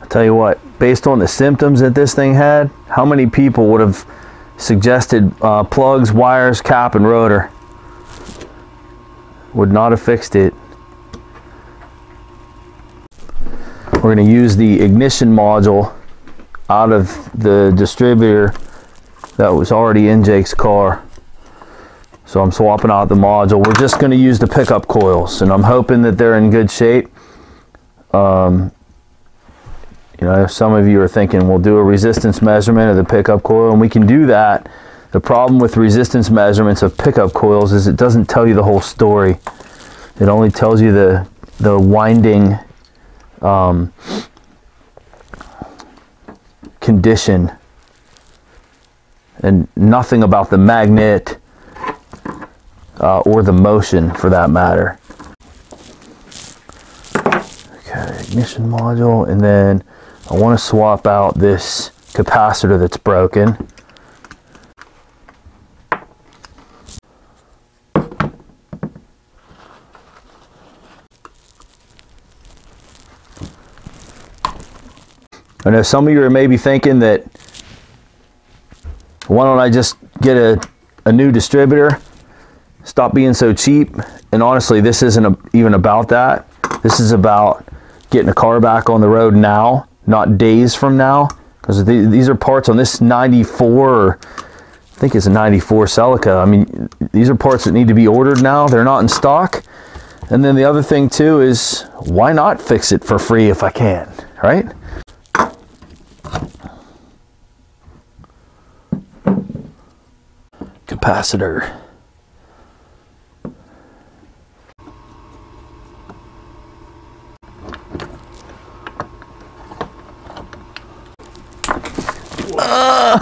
I'll tell you what, based on the symptoms that this thing had, how many people would have suggested plugs, wires, cap, and rotor? Would not have fixed it. We're going to use the ignition module out of the distributor that was already in Jake's car. So I'm swapping out the module. We're just going to use the pickup coils, and I'm hoping that they're in good shape. You know, some of you are thinking we'll do a resistance measurement of the pickup coil, and we can do that. The problem with resistance measurements of pickup coils is it doesn't tell you the whole story. It only tells you the winding condition and nothing about the magnet or the motion for that matter. Okay, ignition module, and then I want to swap out this capacitor that's broken. I know some of you are maybe thinking that, why don't I just get a new distributor? Stop being so cheap. And honestly, this isn't even about that. This is about getting a car back on the road now, not days from now. Because these are parts on this 94, I think it's a 94 Celica. I mean, these are parts that need to be ordered now. They're not in stock. And then the other thing too is, why not fix it for free if I can, right? Capacitor.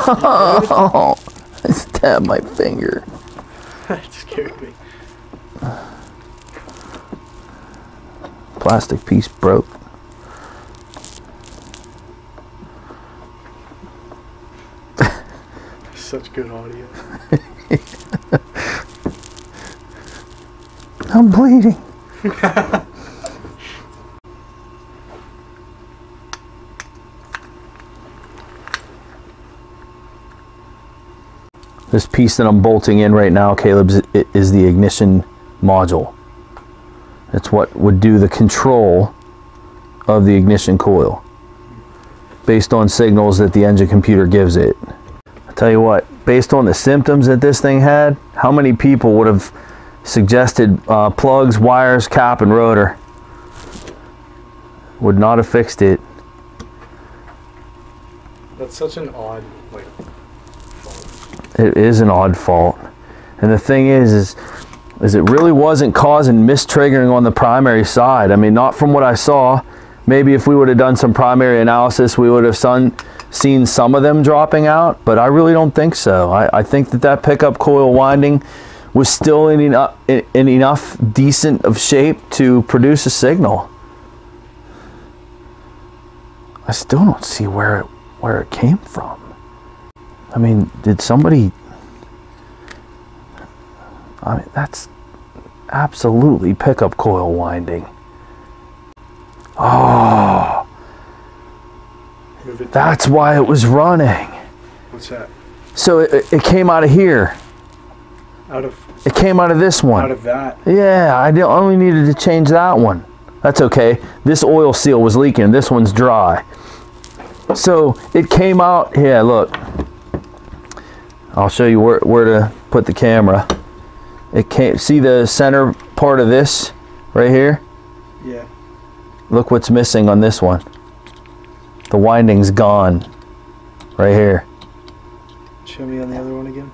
Oh, I stabbed my finger. That scared me. Plastic piece broke. Such good audio. I'm bleeding. This piece that I'm bolting in right now, Caleb, is the ignition module. That's what would do the control of the ignition coil based on signals that the engine computer gives it. I'll tell you what, based on the symptoms that this thing had, how many people would have suggested plugs, wires, cap, and rotor? Would not have fixed it. That's such an odd, like, fault. It is an odd fault. And the thing is it really wasn't causing mistriggering on the primary side. I mean, not from what I saw. Maybe if we would have done some primary analysis, we would have seen some of them dropping out, but I really don't think so. I think that pickup coil winding was still in enough decent of shape to produce a signal. I still don't see where it came from. I mean, did somebody... I mean, that's absolutely pickup coil winding. Oh! That's why it was running. What's that? So it came out of here. Out of? It came out of this one. Out of that? Yeah, I only needed to change that one. That's okay. This oil seal was leaking. This one's dry. So it came out. Yeah, look. I'll show you where to put the camera. It came. See the center part of this right here? Yeah. Look what's missing on this one. The winding's gone, right here. Show me on the other one again.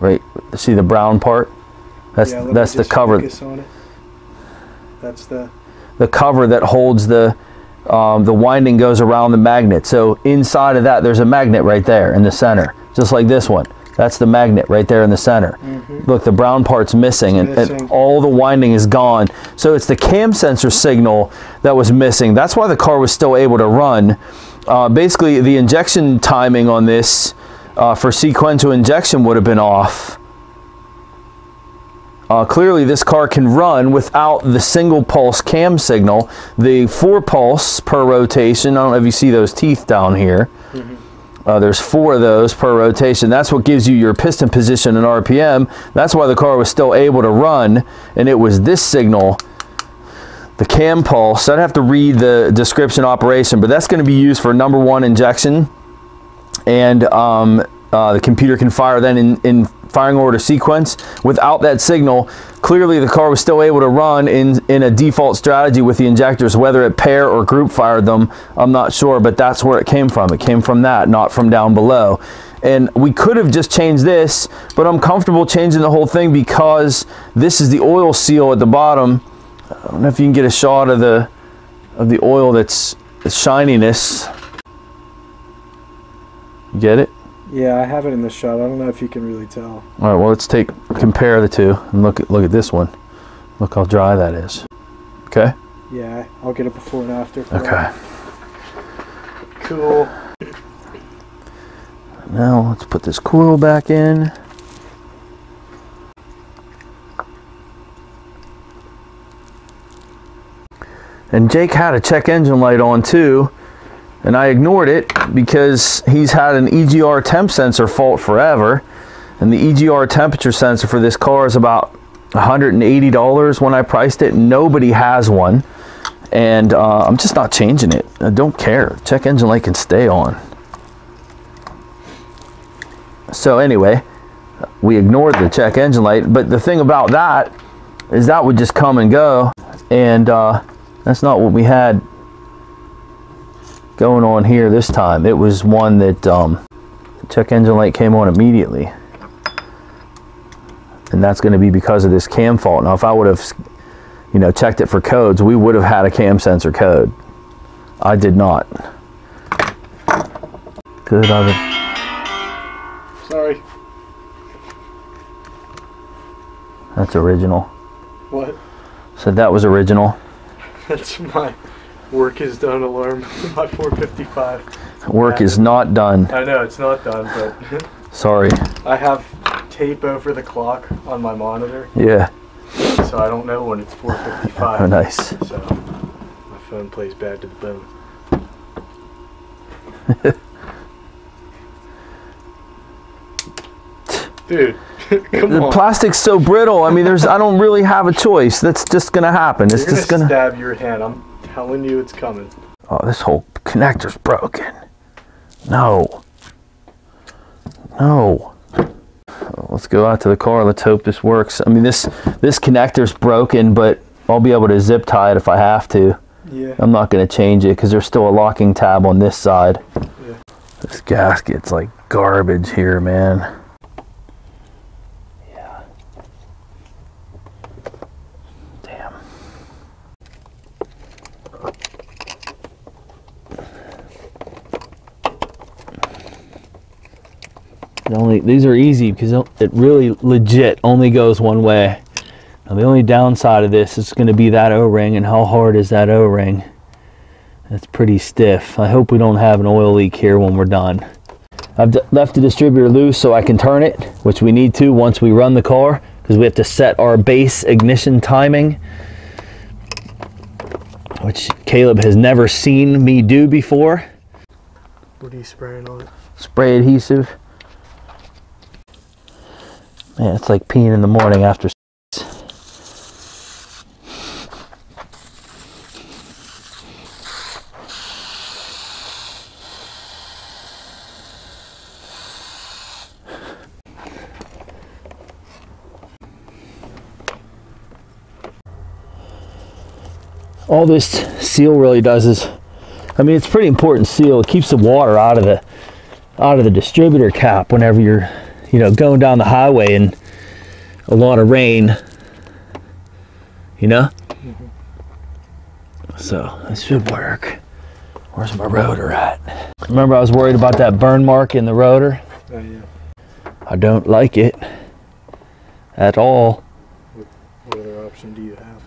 Right, see the brown part? That's the cover. On it. That's the cover that holds the winding goes around the magnet. So inside of that, there's a magnet right there in the center, just like this one. That's the magnet right there in the center. Mm-hmm. Look, the brown part's missing, and all the winding is gone. So it's the cam sensor signal that was missing. That's why the car was still able to run. Basically, the injection timing on this for sequential injection would have been off. Clearly this car can run without the single pulse cam signal. The 4 pulse per rotation, I don't know if you see those teeth down here. Mm-hmm. There's 4 of those per rotation. That's what gives you your piston position and RPM. That's why the car was still able to run, and it was this signal, the cam pulse. I'd have to read the description operation, but that's going to be used for #1 injection, and the computer can fire then in firing order sequence. Without that signal, clearly the car was still able to run in a default strategy with the injectors, whether it pair or group fired them, I'm not sure, but that's where it came from. It came from that, not from down below. And we could have just changed this, but I'm comfortable changing the whole thing because this is the oil seal at the bottom. I don't know if you can get a shot of the oil, that's the shininess. You get it? Yeah, I have it in the shot. I don't know if you can really tell. All right, well, let's compare the two and look at this one. Look how dry that is. Okay? Yeah, I'll get it before and after. Okay. That. Cool. Now let's put this coil back in. And Jake had a check engine light on too, and I ignored it because he's had an EGR temp sensor fault forever, and the EGR temperature sensor for this car is about $180 when I priced it. Nobody has one, and I'm just not changing it. I don't care. Check engine light can stay on. So anyway, we ignored the check engine light, but the thing about that is that would just come and go, and that's not what we had going on here this time. It was one that the check engine light came on immediately. And that's going to be because of this cam fault. Now, if I would have, you know, checked it for codes, we would have had a cam sensor code. I did not. Good of it. Sorry. That's original. What? So that was original. That's my work is done alarm, my 455. Work is not done. I know, it's not done, but... Sorry. I have tape over the clock on my monitor. Yeah. So I don't know when it's 455. Oh, nice. So my phone plays bad to the bone. Dude, come on. The plastic's so brittle. I mean, I don't really have a choice. That's just gonna happen. It's just gonna stab your hand. I'm telling you, it's coming. Oh, this whole connector's broken. No. No. Let's go out to the car. Let's hope this works. I mean, this connector's broken, but I'll be able to zip tie it if I have to. Yeah. I'm not gonna change it because there's still a locking tab on this side. Yeah. This gasket's like garbage here, man. These are easy because it really legit only goes one way. Now the only downside of this is going to be that O-ring, and how hard is that O-ring? That's pretty stiff. I hope we don't have an oil leak here when we're done. I've left the distributor loose so I can turn it, which we need to once we run the car, because we have to set our base ignition timing, which Caleb has never seen me do before. What are you spraying on it? Spray adhesive. Man, it's like peeing in the morning after sex. All this seal really does is, I mean, it's a pretty important seal. It keeps the water out of the distributor cap whenever you're, you know, going down the highway in a lot of rain, you know? Mm-hmm. So, this should work. Where's my rotor at? Remember I was worried about that burn mark in the rotor? Oh, yeah. I don't like it at all. What other option do you have?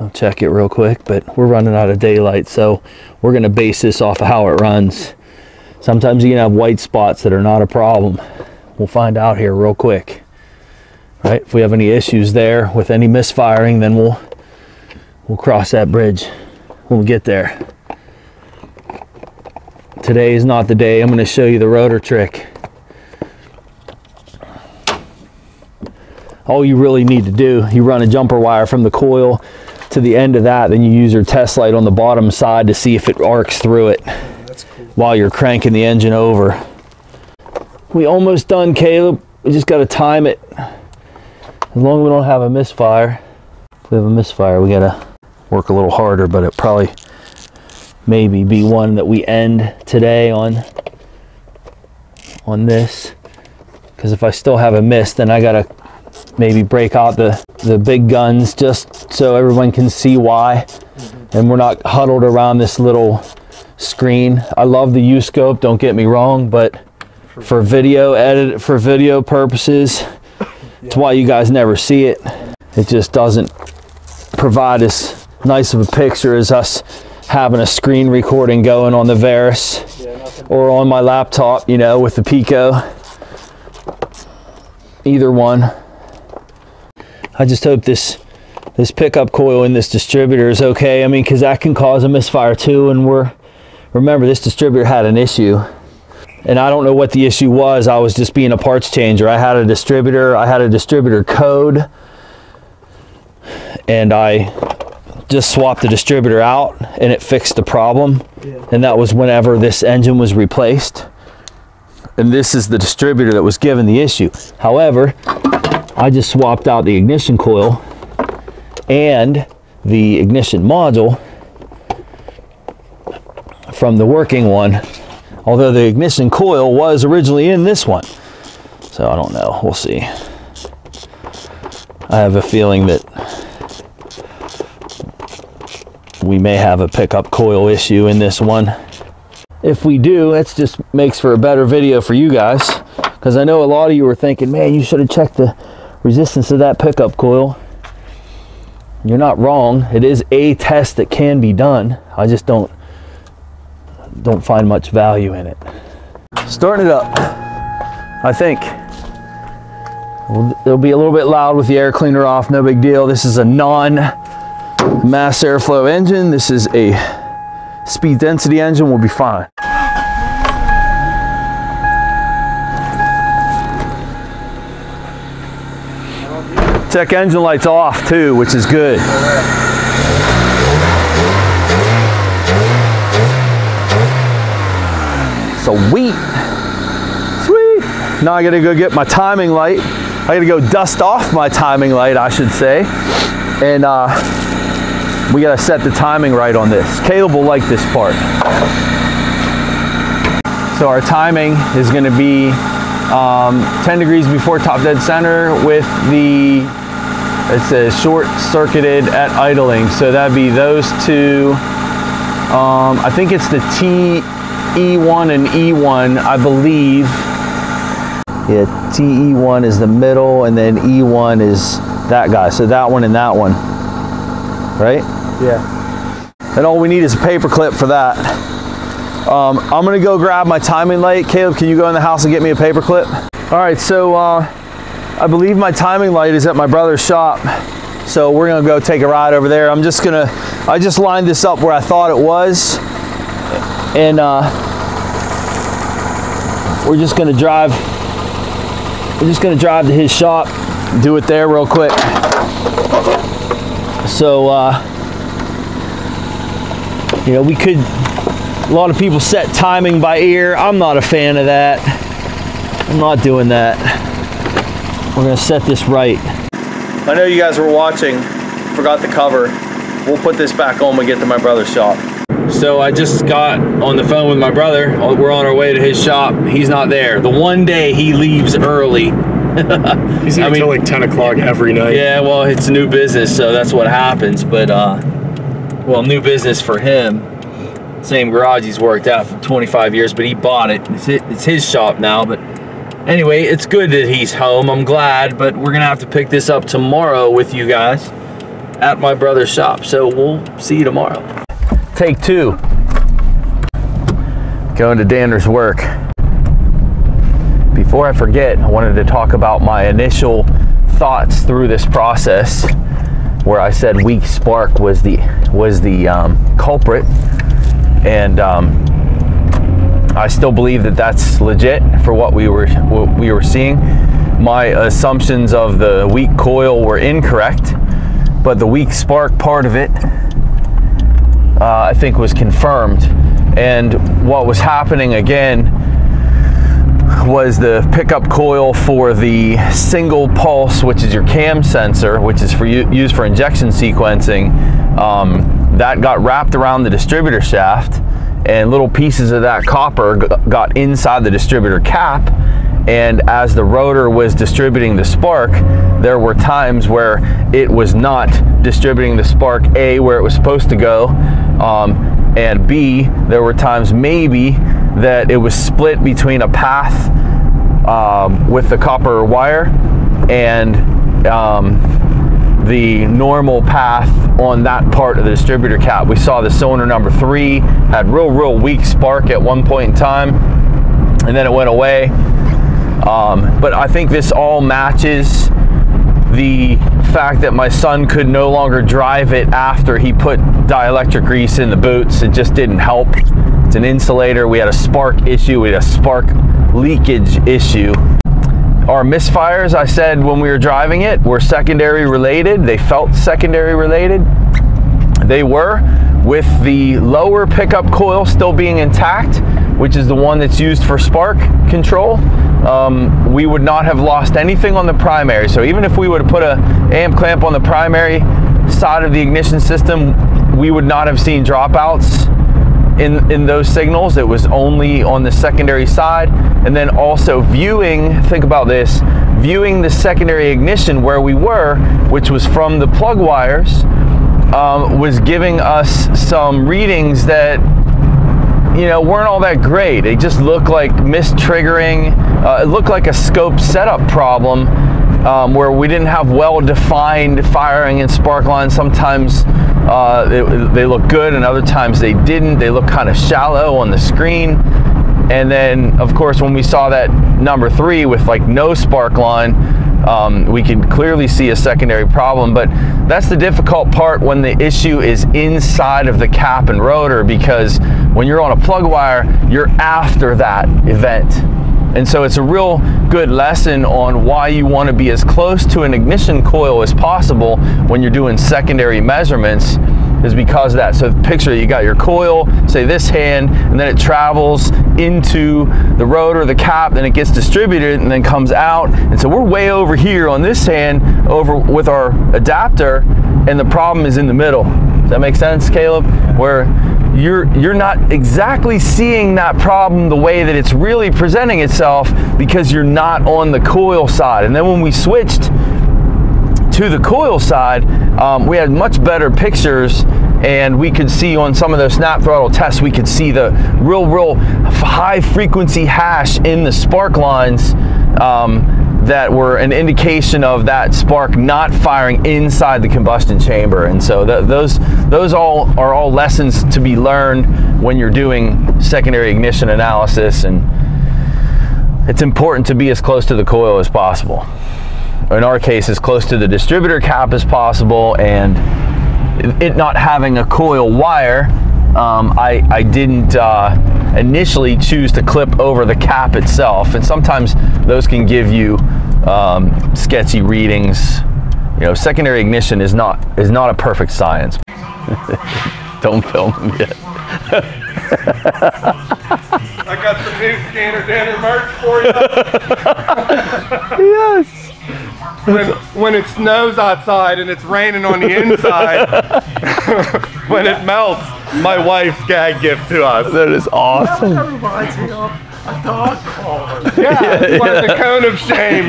I'll check it real quick, but we're running out of daylight, so we're gonna base this off of how it runs. Sometimes you can have white spots that are not a problem. We'll find out here real quick. right? If we have any issues there with any misfiring, then we'll cross that bridge when we get there. Today is not the day. I'm going to show you the rotor trick. All you really need to do, you run a jumper wire from the coil to the end of that, then you use your test light on the bottom side to see if it arcs through it. That's cool. While you're cranking the engine over. We almost done, Caleb. We just got to time it. As long as we don't have a misfire. If we have a misfire, we got to work a little harder, but it probably maybe be one that we end today on this. Because if I still have a miss, then I got to maybe break out the big guns just so everyone can see why. Mm-hmm. And we're not huddled around this little screen. I love the U-Scope, don't get me wrong, but for video edit, for video purposes, yeah. It's why you guys never see it. It just doesn't provide as nice of a picture as us having a screen recording going on the Verus, yeah, or on my laptop, you know, with the Pico. Either one. I just hope this pickup coil in this distributor is okay. I mean, because that can cause a misfire too. And remember, this distributor had an issue, and I don't know what the issue was. I was just being a parts changer. I had a distributor code, and I just swapped the distributor out, and it fixed the problem. Yeah. And that was whenever this engine was replaced. And this is the distributor that was given the issue. However, I just swapped out the ignition coil and the ignition module from the working one, although the ignition coil was originally in this one. So I don't know, we'll see. I have a feeling that we may have a pickup coil issue in this one. If we do, that just makes for a better video for you guys, because I know a lot of you were thinking, man, you should have checked the resistance of that pickup coil. You're not wrong. It is a test that can be done. I just don't find much value in it. Starting it up, I think. It'll be a little bit loud with the air cleaner off, no big deal. This is a non-mass airflow engine. This is a speed density engine. We'll be fine. Check engine lights off too, which is good. Sweet. Sweet. Now I gotta go get my timing light. I gotta go dust off my timing light, I should say. And we gotta set the timing right on this. Caleb will like this part. So our timing is gonna be 10 degrees before top dead center with the, it says short circuited at idling. So that'd be those two. I think it's the TE1 and E1, I believe. Yeah, TE1 is the middle, and then E1 is that guy. So that one and that one, right? Yeah. And all we need is a paper clip for that. I'm gonna go grab my timing light. Caleb, can you go in the house and get me a paper clip? All right, so I believe my timing light is at my brother's shop. So we're gonna go take a ride over there. I just lined this up where I thought it was. And we're just gonna drive to his shop, do it there real quick. So, you know, we could, a lot of people set timing by ear. I'm not a fan of that. I'm not doing that. We're gonna set this right. I know you guys were watching, forgot the cover. We'll put this back on when we get to my brother's shop. So I just got on the phone with my brother. We're on our way to his shop. He's not there. The one day he leaves early. He's here until like 10 o'clock every night. Yeah, well, it's new business, so that's what happens. But, well, new business for him. Same garage he's worked at for 25 years, but he bought it. It's his shop now, but anyway, it's good that he's home. I'm glad, but we're gonna have to pick this up tomorrow with you guys at my brother's shop. So we'll see you tomorrow. Take two. Going to Danner's work. Before I forget, I wanted to talk about my initial thoughts through this process where I said weak spark was the culprit, and I still believe that that's legit for what we were seeing. My assumptions of the weak coil were incorrect, but the weak spark part of it I think was confirmed. And what was happening again was the pickup coil for the single pulse, which is your cam sensor, which is used for injection sequencing, that got wrapped around the distributor shaft, and little pieces of that copper got inside the distributor cap. And as the rotor was distributing the spark, there were times where it was not distributing the spark, A, where it was supposed to go, and B, there were times maybe that it was split between a path with the copper wire and the normal path on that part of the distributor cap. We saw the cylinder number 3 had real weak spark at one point in time, and then it went away. But I think this all matches the fact that my son could no longer drive it after he put dielectric grease in the boots. It just didn't help. It's an insulator. We had a spark issue. We had a spark leakage issue. Our misfires, I said when we were driving it, were secondary related. They felt secondary related. They were, with the lower pickup coil still being intact, which is the one that's used for spark control. We would not have lost anything on the primary. So even if we would have put a amp clamp on the primary side of the ignition system, we would not have seen dropouts in those signals. It was only on the secondary side. And then also viewing, think about this, viewing the secondary ignition where we were, which was from the plug wires, was giving us some readings that, you know, weren't all that great. They just looked like mistriggering. It looked like a scope setup problem where we didn't have well-defined firing and spark lines. Sometimes they look good and other times they didn't. They look kind of shallow on the screen. And then, of course, when we saw that number 3 with like no spark line, we could clearly see a secondary problem. But that's the difficult part when the issue is inside of the cap and rotor, because when you're on a plug wire, you're after that event. And so it's a real good lesson on why you want to be as close to an ignition coil as possible when you're doing secondary measurements, is because of that. So picture you got your coil, say this hand, and then it travels into the rotor, the cap, and it gets distributed and then comes out. And so we're way over here on this hand over with our adapter, and the problem is in the middle. Does that make sense, Caleb? Where you're not exactly seeing that problem the way that it's really presenting itself, because you're not on the coil side. And then when we switched to the coil side, we had much better pictures, and we could see on some of those snap throttle tests, we could see the real high frequency hash in the spark lines that were an indication of that spark not firing inside the combustion chamber. And so those all are all lessons to be learned when you're doing secondary ignition analysis, and it's important to be as close to the coil as possible. In our case, as close to the distributor cap as possible, and it not having a coil wire, I didn't initially choose to clip over the cap itself, and sometimes those can give you sketchy readings. You know, secondary ignition is not a perfect science. Don't film them yet. I got the new ScannerDanner merch for you. Yes. When it snows outside and it's raining on the inside, when it melts, my wife's gag gift to us. That is awesome. That reminds me of a dog collar. Yeah, it's like the cone of shame.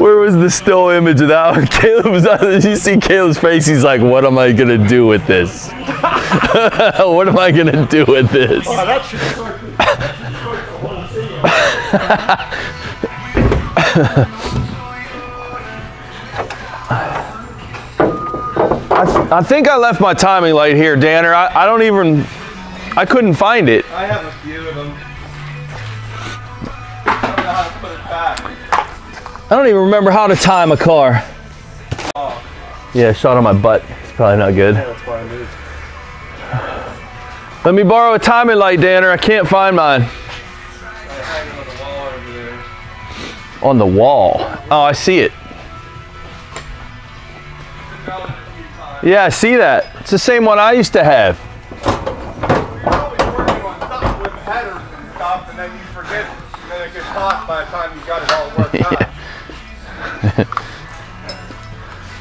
Where was the still image of that one? Caleb was out. Did you see Caleb's face? He's like, what am I going to do with this? What am I going to do with this? Oh, that should start the whole thing. I think I left my timing light here, Danner. I don't even, I couldn't find it. I have a few of them. I don't even remember how to time a car. Oh. Yeah, shot on my butt. It's probably not good. Yeah, that's why I moved. Let me borrow a timing light, Danner. I can't find mine. On the wall. Oh, I see it. Yeah, I see that. It's the same one I used to have.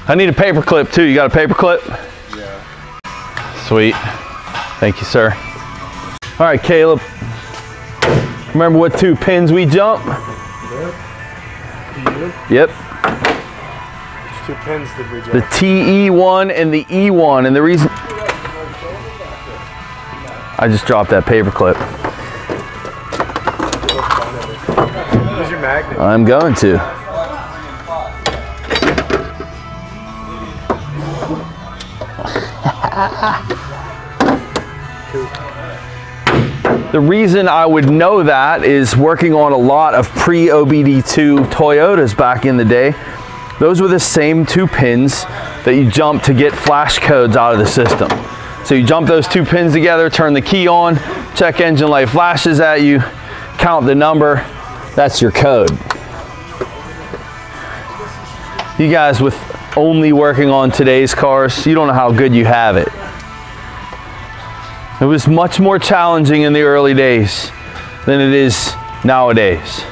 I need a paper clip too. You got a paper clip? Yeah. Sweet. Thank you, sir. All right, Caleb. Remember what two pins we jump? Yep. Yep. Which two pins did we jump? The TE1 and the E1. And the reason I just dropped that paper clip. Where's your magnet? I'm going to. The reason I would know that is working on a lot of pre-OBD2 Toyotas back in the day. Those were the same two pins that you jump to get flash codes out of the system. So you jump those two pins together, turn the key on, check engine light flashes at you, count the number, that's your code. You guys with only working on today's cars, you don't know how good you have it. It was much more challenging in the early days than it is nowadays.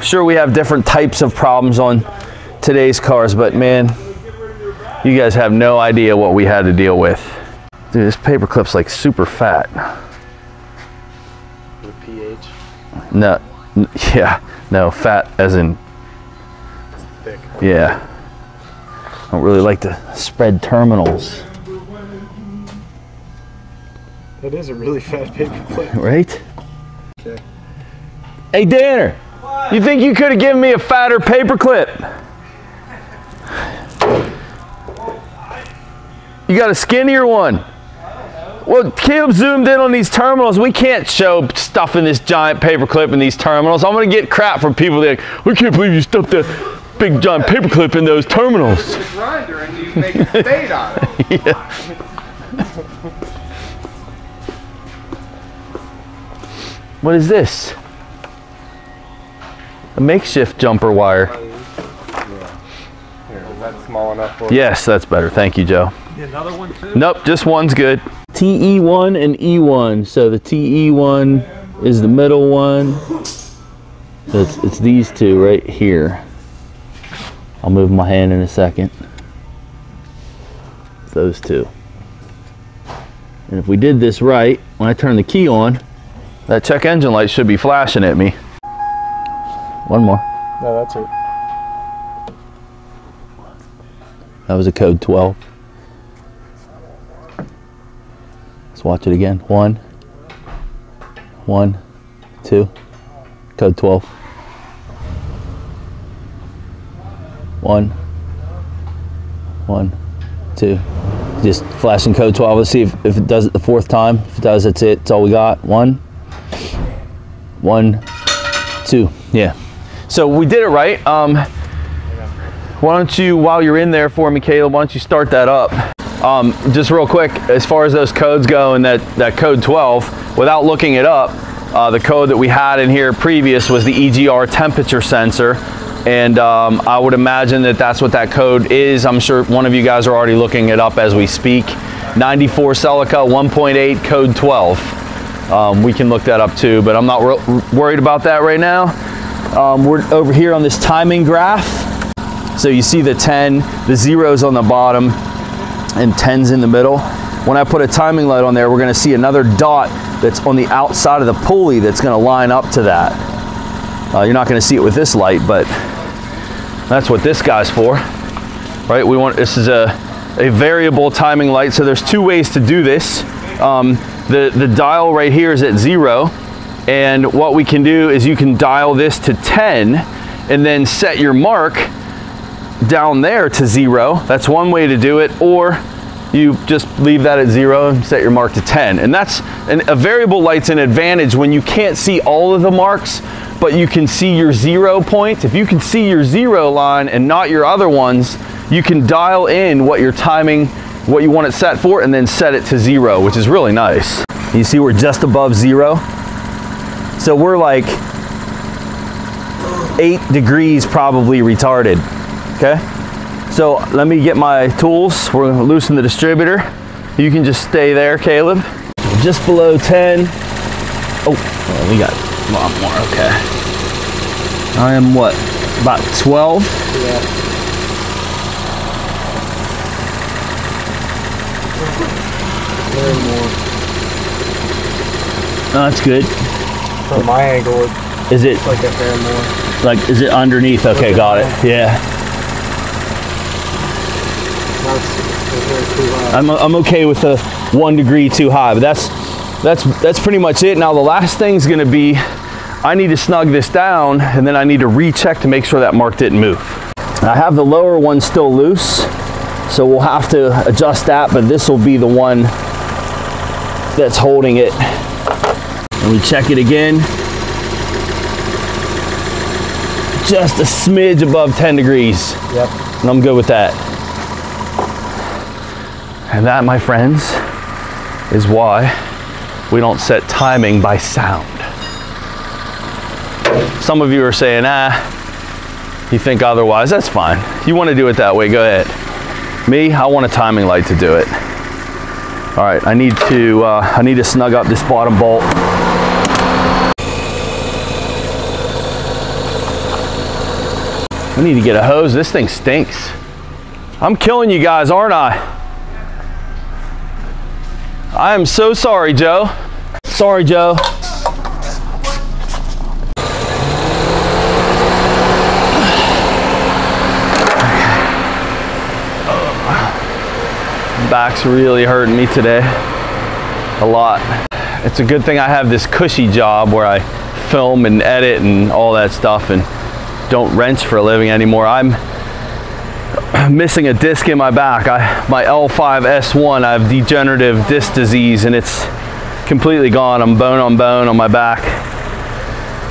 Sure, we have different types of problems on today's cars, but man, you guys have no idea what we had to deal with. Dude, this paper clip's like super fat. The pH? No, yeah, no, fat as in, it's thick. Yeah. I don't really like to spread terminals. That is a really fat paper clip. Right? Okay. Hey, Danner, what? You think you could have given me a fatter paper clip? You got a skinnier one? I don't know. Well, Caleb zoomed in on these terminals. We can't show stuff in this giant paper clip in these terminals. I'm going to get crap from people that are like, we can't believe you stuffed that big John paperclip in those terminals. It's a grinder and you make a fade on it. What is this? A makeshift jumper wire. Yeah. Here, is that small enough for yes, that's better. Thank you, Joe. Another one too? Nope, just one's good. TE1 and E1. So the TE1 is the middle one. So it's these two right here. I'll move my hand in a second. Those two. And if we did this right, when I turn the key on, that check engine light should be flashing at me. One more. No, that's it. That was a code 12. Let's watch it again. One. One. Two. Code 12. One, one, two. Just flashing code 12. Let's see if it does it the fourth time. If it does, that's it. It's all we got. One, one, two. Yeah. So we did it right. Why don't you, while you're in there for me, Caleb, why don't you start that up? Just real quick, as far as those codes go and that code 12, without looking it up, the code that we had in here previous was the EGR temperature sensor. And I would imagine that that's what that code is. I'm sure one of you guys are already looking it up as we speak. 94 Celica 1.8 code 12. We can look that up too, but I'm not worried about that right now. We're over here on this timing graph. So you see the 10, the zeros on the bottom and 10s in the middle. When I put a timing light on there, we're gonna see another dot that's on the outside of the pulley that's gonna line up to that. You're not going to see it with this light, but that's what this guy's for, right? We want, this is a variable timing light. So there's two ways to do this. The dial right here is at 0. And what we can do is you can dial this to 10 and then set your mark down there to 0. That's one way to do it. Or you just leave that at 0 and set your mark to 10. And that's a variable light's an advantage when you can't see all of the marks, but you can see your 0 point. If you can see your 0 line and not your other ones, you can dial in what your timing, what you want it set for, and then set it to 0, which is really nice. You see we're just above 0. So we're like 8 degrees probably retarded, okay? So let me get my tools. We're gonna loosen the distributor. You can just stay there, Caleb. Just below 10. Oh, we got a lot more, okay. I am what, about 12? Yeah. Oh, that's good. From my angle, is it like a fair more? Like, is it underneath? Okay, got it. Yeah. That's too high. I'm okay with a 1 degree too high, but that's pretty much it. Now the last thing's gonna be, I need to snug this down, and then I need to recheck to make sure that mark didn't move. I have the lower one still loose, so we'll have to adjust that, but this will be the one that's holding it. And we check it again. Just a smidge above 10 degrees. Yep. And I'm good with that. And that, my friends, is why we don't set timing by sound. Some of you are saying, you think otherwise. That's fine. You want to do it that way, go ahead. Me, I want a timing light to do it. All right, I need to snug up this bottom bolt. I need to get a hose. This thing stinks. I'm killing you guys, aren't I? I am so sorry, Joe. Sorry, Joe. Back's really hurting me today, a lot. It's a good thing I have this cushy job where I film and edit and all that stuff and don't wrench for a living anymore. I'm missing a disc in my back. My L5S1, I have degenerative disc disease and it's completely gone. I'm bone on bone on my back.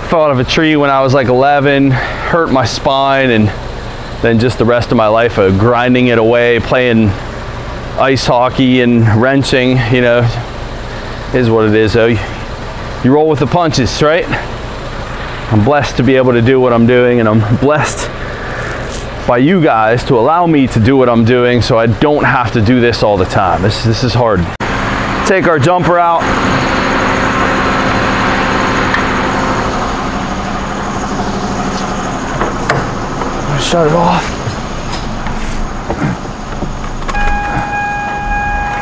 Fell out of a tree when I was like 11, hurt my spine, and then just the rest of my life of grinding it away, playing ice hockey and wrenching, you know, is what it is. So you roll with the punches, right? I'm blessed to be able to do what I'm doing, and I'm blessed by you guys to allow me to do what I'm doing so I don't have to do this all the time. This is hard. Take our jumper out. Shut it off.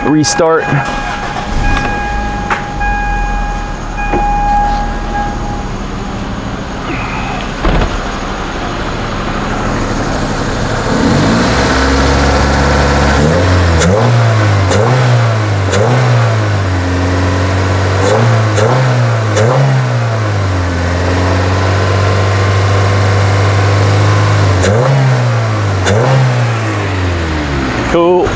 Restart. Cool.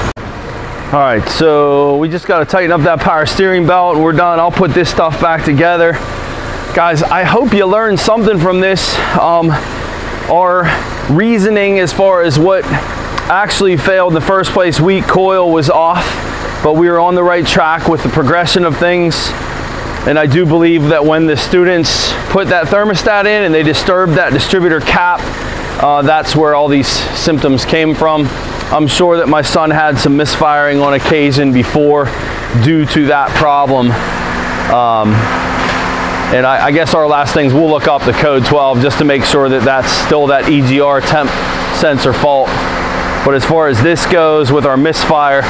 All right, so we just got to tighten up that power steering belt and we're done. I'll put this stuff back together. Guys, I hope you learned something from this. Our reasoning as far as what actually failed in the first place, weak coil, was off, but we were on the right track with the progression of things. And I do believe that when the students put that thermostat in and they disturbed that distributor cap, that's where all these symptoms came from. I'm sure that my son had some misfiring on occasion before due to that problem. And I guess our last things, we'll look up the code 12 just to make sure that that's still that EGR temp sensor fault. But as far as this goes with our misfire,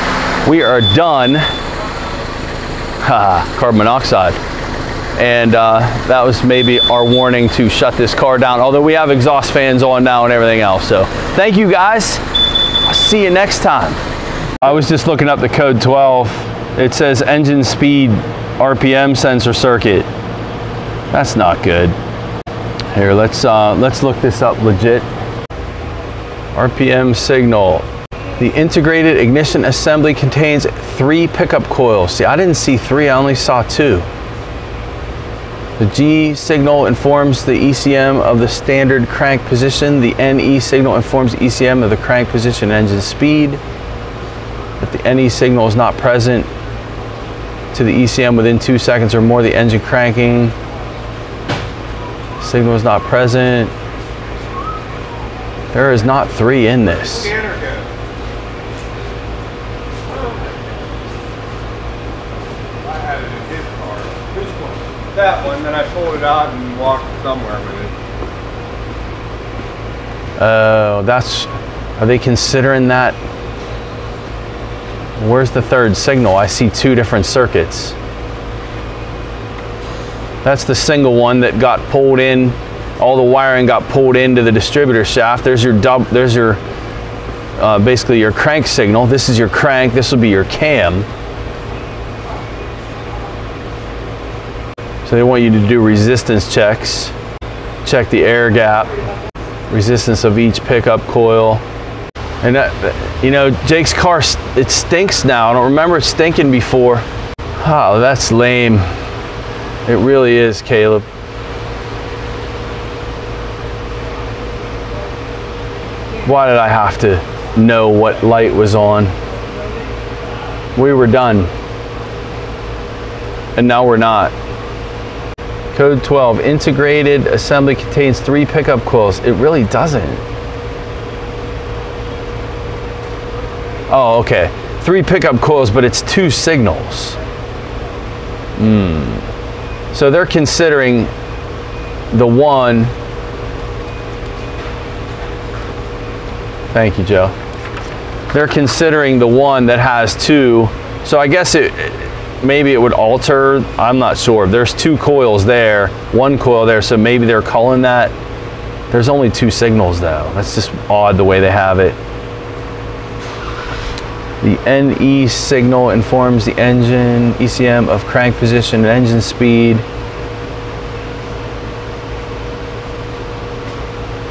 we are done. Carbon monoxide. And that was maybe our warning to shut this car down, although we have exhaust fans on now and everything else. So thank you guys. I'll see you next time. I was just looking up the code 12. It says engine speed RPM sensor circuit. That's not good. Here, let's look this up legit. RPM signal. The integrated ignition assembly contains 3 pickup coils. See, I didn't see 3, I only saw 2. The G signal informs the ECM of the standard crank position. The NE signal informs the ECM of the crank position and engine speed. If the NE signal is not present to the ECM within 2 seconds or more, the engine cranking signal is not present. There is not 3 in this. That one, then I pulled it out and walked somewhere with it. Oh, that's, are they considering that? Where's the third signal? I see 2 different circuits. That's the single one that got pulled in, all the wiring got pulled into the distributor shaft. There's your dump, there's your, basically your crank signal. This is your crank, this will be your cam. So they want you to do resistance checks, check the air gap, resistance of each pickup coil. And that, you know, Jake's car, it stinks now. I don't remember it stinking before. Oh, that's lame. It really is, Caleb. Why did I have to know what light was on? We were done. And now we're not. Code 12, integrated assembly contains 3 pickup coils. It really doesn't. Oh, okay. 3 pickup coils, but it's 2 signals. So they're considering the one. Thank you, Joe. They're considering the one that has 2. So I guess it, maybe it would alter, I'm not sure. There's 2 coils there, 1 coil there, so maybe they're calling that. There's only 2 signals though. That's just odd the way they have it. The NE signal informs the engine, ECM of crank position and engine speed.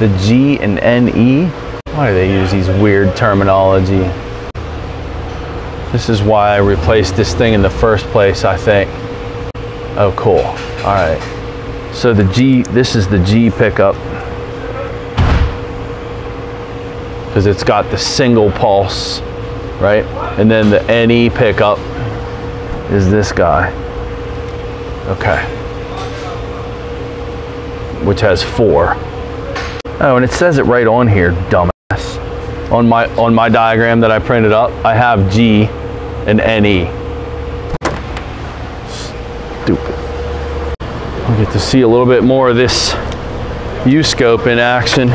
The G and NE, why do they use these weird terminology? This is why I replaced this thing in the first place, I think. Oh, cool. All right. So the G, this is the G pickup. Because it's got the single pulse, right? And then the NE pickup is this guy. Okay. Which has 4. Oh, and it says it right on here, dumbass. On my diagram that I printed up, I have G and NE. Stupid. I'll get to see a little bit more of this U-Scope in action.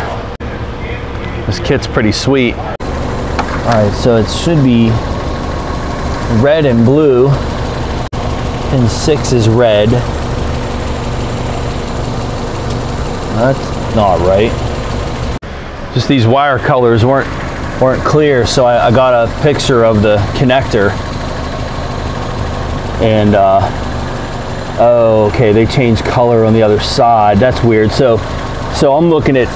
This kit's pretty sweet. Alright, so it should be red and blue, and 6 is red. That's not right. Just these wire colors weren't clear, so I got a picture of the connector. And oh, okay, they changed color on the other side. That's weird. So I'm looking at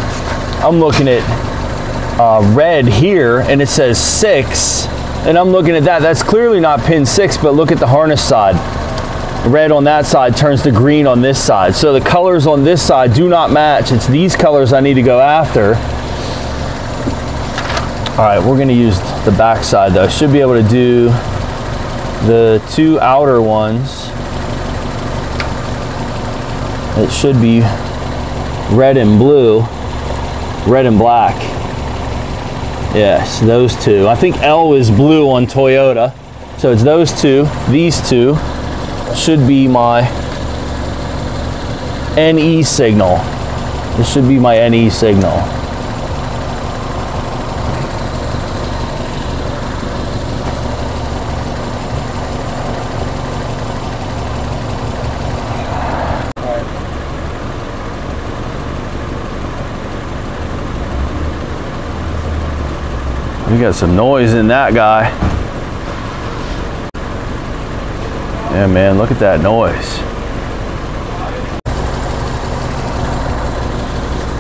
red here, and it says 6, and I'm looking at that. That's clearly not pin 6, but look at the harness side. Red on that side turns to green on this side. So the colors on this side do not match. It's these colors I need to go after. All right, we're gonna use the back side though. Should be able to do the 2 outer ones. It should be red and blue, red and black. Yes, those 2. I think L is blue on Toyota. So it's those 2, these 2 should be my NE signal. This should be my NE signal. We got some noise in that guy. Yeah, man, look at that noise.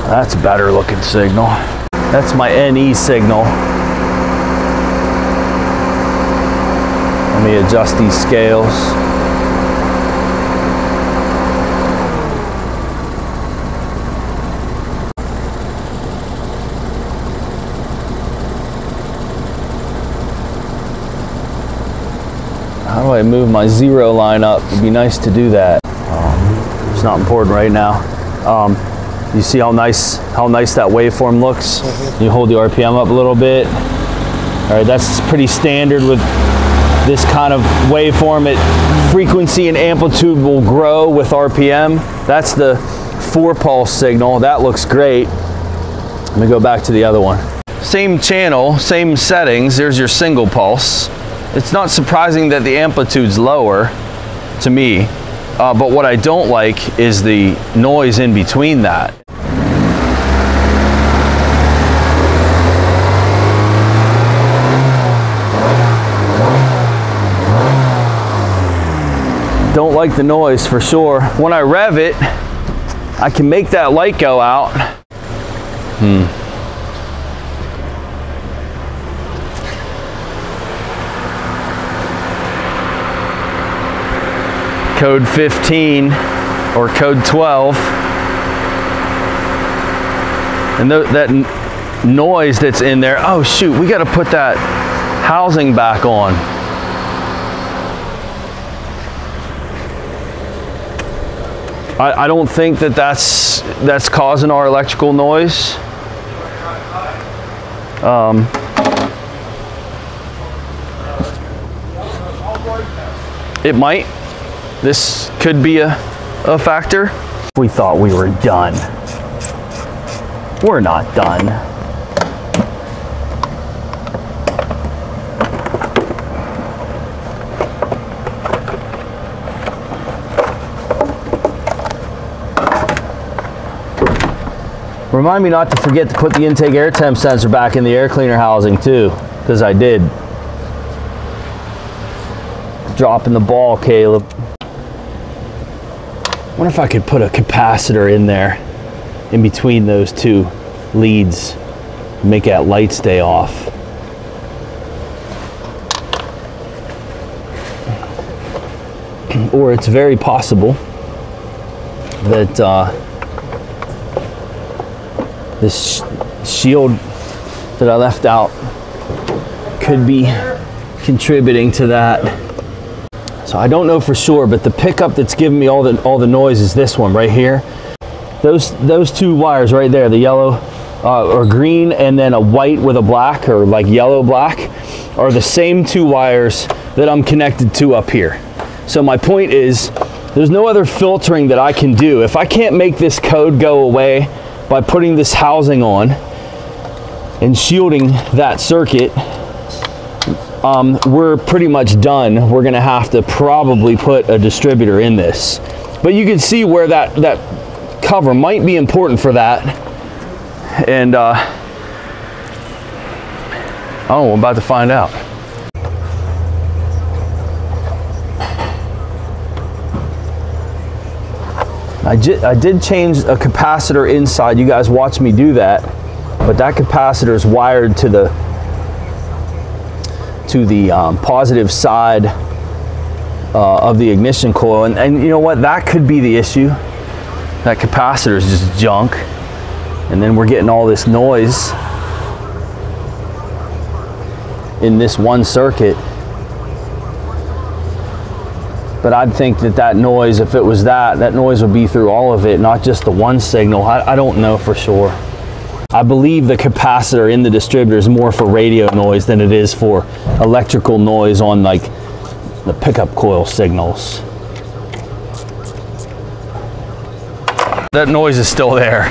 That's a better looking signal. That's my NE signal. me adjust these scales. How do I move my zero line up? It'd be nice to do that. It's not important right now. You see how nice that waveform looks? Mm-hmm. You hold the RPM up a little bit. All right, that's pretty standard with this kind of waveform. It frequency and amplitude will grow with RPM. That's the 4-pulse signal. That looks great. Let me go back to the other one. Same channel, same settings. There's your single pulse. It's not surprising that the amplitude's lower to me, but what I don't like is the noise in between that. Don't like the noise for sure. When I rev it, I can make that light go out. Code 15 or code 12. And that noise that's in there, oh shoot, we gotta put that housing back on. I don't think that that's causing our electrical noise. It might. This could be a factor. We thought we were done. We're not done. Remind me not to forget to put the intake air temp sensor back in the air cleaner housing too, because I did. Dropping the ball, Caleb. I wonder if I could put a capacitor in there in between those two leads and make that light stay off. Or it's very possible that this shield that I left out could be contributing to that. So I don't know for sure, but the pickup that's giving me all the noise is this one right here. Those two wires right there, the yellow or green and then a white with a black or like yellow black, are the same two wires that I'm connected to up here. So my point is there's no other filtering that I can do. If I can't make this code go away by putting this housing on and shielding that circuit, we're pretty much done. We're gonna have to probably put a distributor in this. But you can see where that cover might be important for that. And oh, I'm about to find out. I did change a capacitor inside. You guys watched me do that, but that capacitor is wired to the positive side of the ignition coil, and you know what? That could be the issue. That capacitor is just junk, and then we're getting all this noise in this one circuit. But I'd think that noise, if it was that noise would be through all of it, not just the one signal. I don't know for sure. I believe the capacitor in the distributor is more for radio noise than it is for electrical noise on like the pickup coil signals. That noise is still there.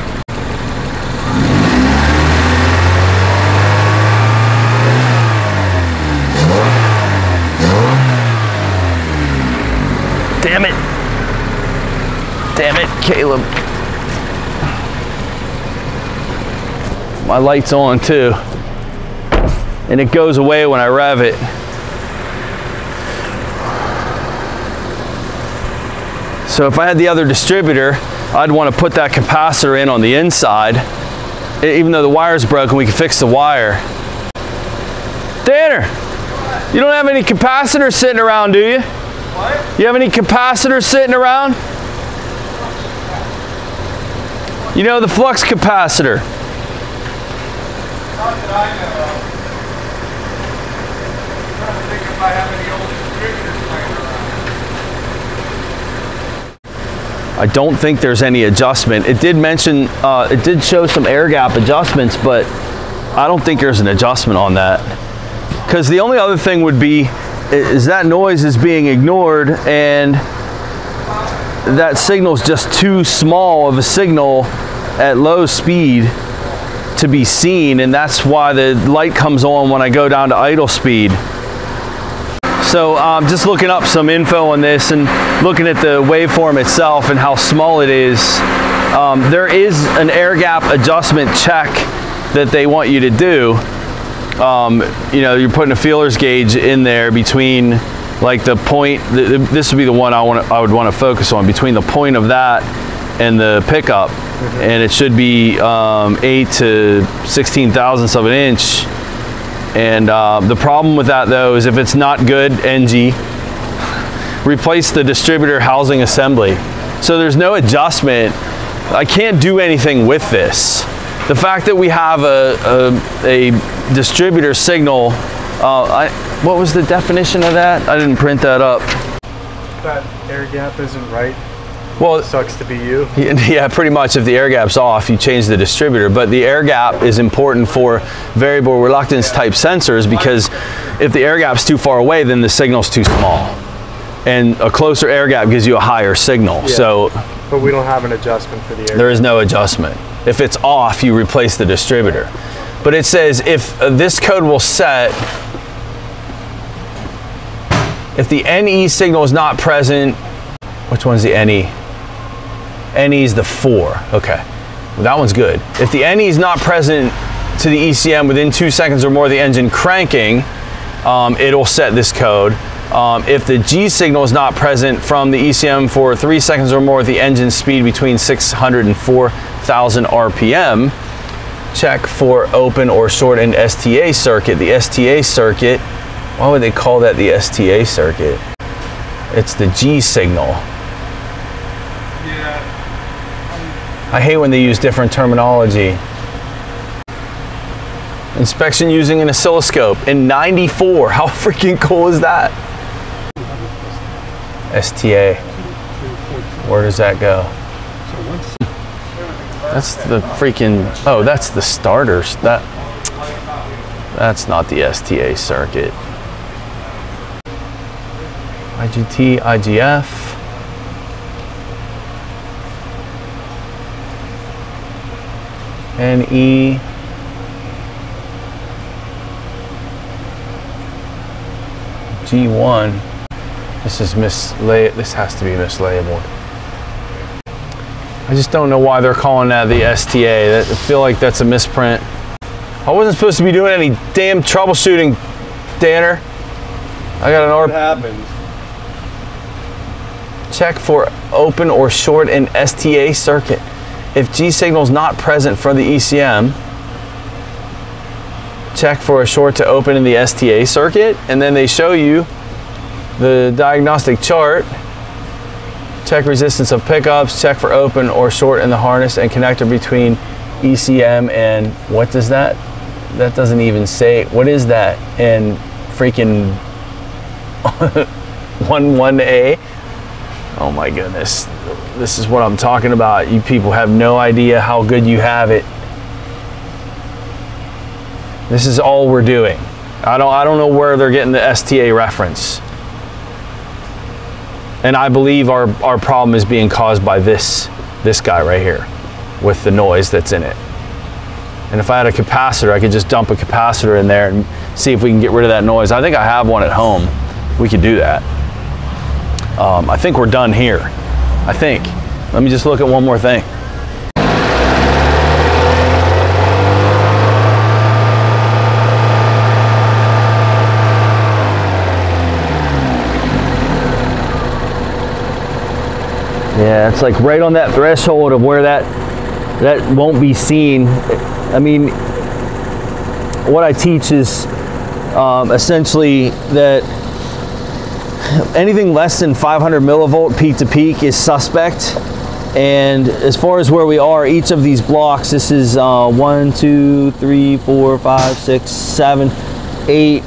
Caleb. My light's on too. And it goes away when I rev it. So if I had the other distributor, I'd want to put that capacitor in on the inside. Even though the wire's broken, we can fix the wire. Danner! You don't have any capacitors sitting around, do you? What? You have any capacitors sitting around? You know the flux capacitor? Not that I know of. I'm trying to think if I have any old distributors laying around. I don't think there's any adjustment. It did mention, it did show some air gap adjustments, but I don't think there's an adjustment on that. Because the only other thing would be is that noise is being ignored and that signal's just too small of a signal at low speed to be seen, and that's why the light comes on when I go down to idle speed. So I'm just looking up some info on this and looking at the waveform itself and how small it is. There is an air gap adjustment check that they want you to do. You know, you're putting a feeler's gauge in there between like the point, this would be the one I would want to focus on, between the point of that and the pickup. Mm-hmm. And it should be 8 to 16 thousandths of an inch. And the problem with that though is if it's not good, NG, replace the distributor housing assembly. So there's no adjustment. I can't do anything with this. The fact that we have a distributor signal, what was the definition of that? I didn't print that up. That air gap isn't right. Well, it sucks to be you. Yeah, pretty much. If the air gap's off, you change the distributor. But the air gap is important for variable reluctance type sensors, because if the air gap's too far away, then the signal's too small. And a closer air gap gives you a higher signal. Yeah. So, but we don't have an adjustment for the air gap. There is no adjustment. If it's off, you replace the distributor. But it says if this code will set, if the NE signal is not present, which one's the NE? NE is the 4. Okay, well, that one's good. If the NE is not present to the ECM within 2 seconds or more of the engine cranking, it'll set this code. If the G signal is not present from the ECM for 3 seconds or more with the engine speed between 600 and 4,000 RPM, check for open or short end STA circuit. The STA circuit, why would they call that the STA circuit? It's the G signal. Yeah. I hate when they use different terminology. Inspection using an oscilloscope in 94. How freaking cool is that? STA. Where does that go? That's the freaking, oh, that's the starters. That's not the STA circuit. IGT, IGF. NE. G1. This is mislabeled. This has to be mislabeled. I just don't know why they're calling that the STA. I feel like that's a misprint. I wasn't supposed to be doing any damn troubleshooting, Danner. I got an RP. What happens? Check for open or short in STA circuit. If G signal is not present for the ECM, check for a short to open in the STA circuit, and then they show you the diagnostic chart. Check resistance of pickups, check for open or short in the harness and connector between ECM and, what does that? That doesn't even say, what is that? And freaking 11A. Oh my goodness, this is what I'm talking about. You people have no idea how good you have it. This is all we're doing. I don't know where they're getting the STA reference. And I believe our problem is being caused by this guy right here with the noise that's in it. And if I had a capacitor, I could just dump a capacitor in there and see if we can get rid of that noise. I think I have one at home. We could do that. I think we're done here. I think. Let me just look at one more thing. Yeah, it's like right on that threshold of where that won't be seen. I mean, what I teach is essentially that anything less than 500 millivolt peak to peak is suspect. And as far as where we are, each of these blocks, this is 1, 2, 3, 4, 5, 6, 7, 8.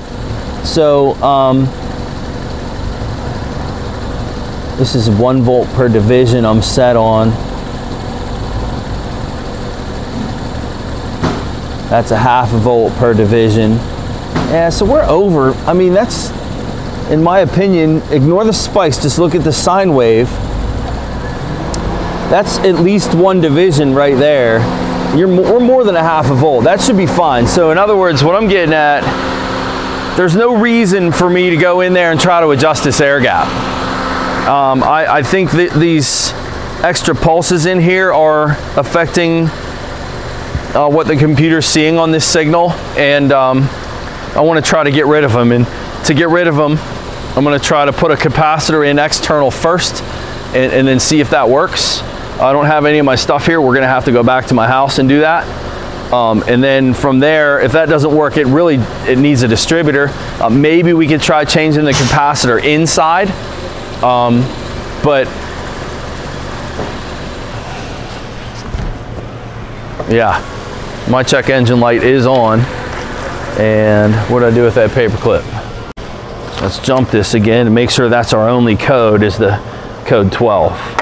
So this is 1 volt per division I'm set on. That's a 0.5 volt per division. Yeah, so we're over. I mean, that's, in my opinion, ignore the spikes, just look at the sine wave. That's at least one division right there. We're more than a 0.5 volt. That should be fine. So in other words, what I'm getting at, there's no reason for me to go in there and try to adjust this air gap. I think that these extra pulses in here are affecting what the computer's seeing on this signal, and I want to try to get rid of them. And to get rid of them, I'm going to try to put a capacitor in external first, and then see if that works. I don't have any of my stuff here. We're gonna have to go back to my house and do that. And then from there, if that doesn't work, it needs a distributor. Maybe we could try changing the capacitor inside. But yeah, my check engine light is on. And what did I do with that paperclip? Let's jump this again and make sure that's our only code, is the code 12.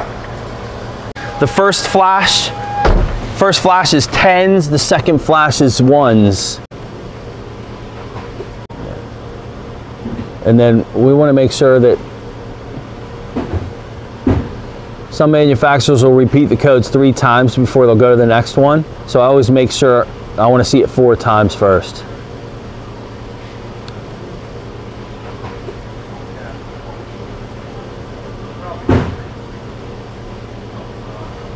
The first flash is 10s, the second flash is 1s. And then we want to make sure that some manufacturers will repeat the codes 3 times before they'll go to the next one. So I always make sure I want to see it 4 times first.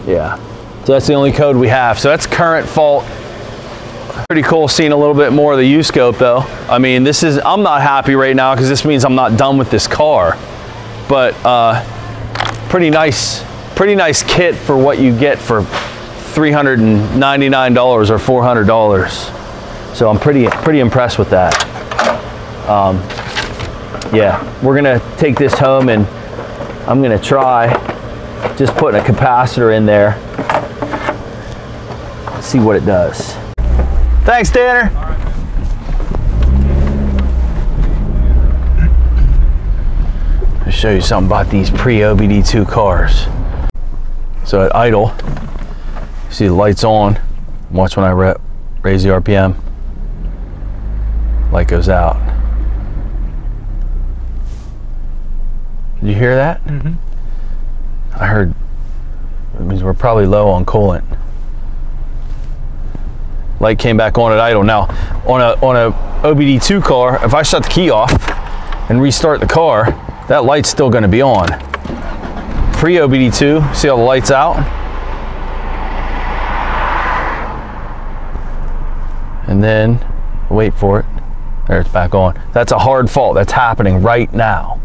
Yeah, so that's the only code we have. So that's current fault. Pretty cool seeing a little bit more of the U-Scope though. I mean, this is, I'm not happy right now because this means I'm not done with this car. But pretty nice kit for what you get for $399 or $400. So I'm pretty impressed with that. Yeah, we're gonna take this home and I'm gonna try just putting a capacitor in there. Let's see what it does. Thanks, Danner. I'll show you something about these pre-OBD2 cars. So at idle, you see the lights on. Watch when I raise the RPM. Light goes out. Did you hear that? Mm-hmm. I heard it means we're probably low on coolant. Light came back on at idle. Now, on a OBD2 car, if I shut the key off and restart the car, that light's still going to be on. Pre-OBD2, see how the light's out? And then, wait for it. There, it's back on. That's a hard fault. That's happening right now.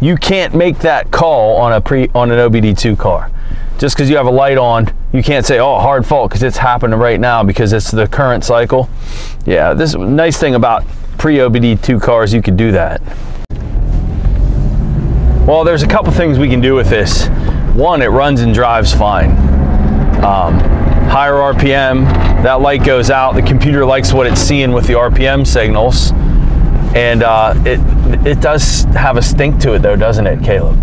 You can't make that call on an OBD2 car. Just because you have a light on, you can't say, oh, hard fault, because it's happening right now because it's the current cycle. Yeah, this is a nice thing about pre-OBD2 cars, you could do that. Well, there's a couple things we can do with this. One, it runs and drives fine. Higher RPM, that light goes out. The computer likes what it's seeing with the RPM signals. And it does have a stink to it though, doesn't it, Caleb?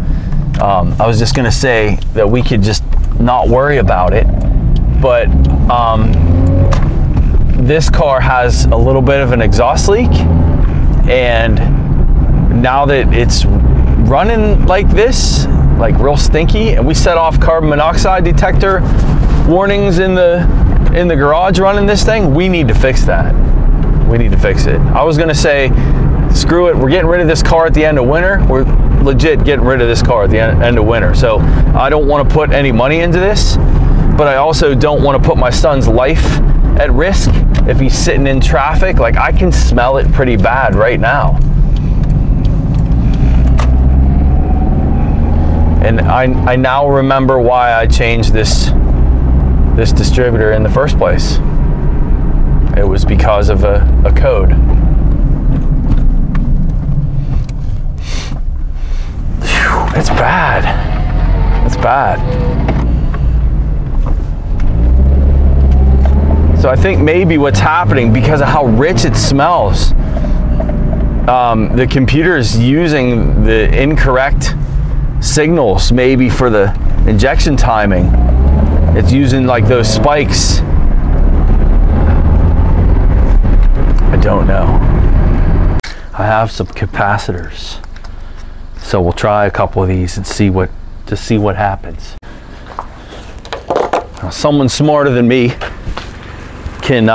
I was just gonna say that we could just not worry about it, but this car has a little bit of an exhaust leak, and now that it's running like this, like real stinky, and we set off carbon monoxide detector warnings in the garage running this thing, we need to fix that. We need to fix it. I was gonna say, screw it, we're getting rid of this car at the end of winter. We're legit getting rid of this car at the end of winter. So I don't want to put any money into this, but I also don't want to put my son's life at risk if he's sitting in traffic. Like, I can smell it pretty bad right now. And I now remember why I changed this distributor in the first place. It was because of a code. bad. That's bad. So I think maybe what's happening, because of how rich it smells, the computer is using the incorrect signals maybe for the injection timing. It's using like those spikes. I don't know. I have some capacitors, so we'll try a couple of these and see what happens. Now, someone smarter than me can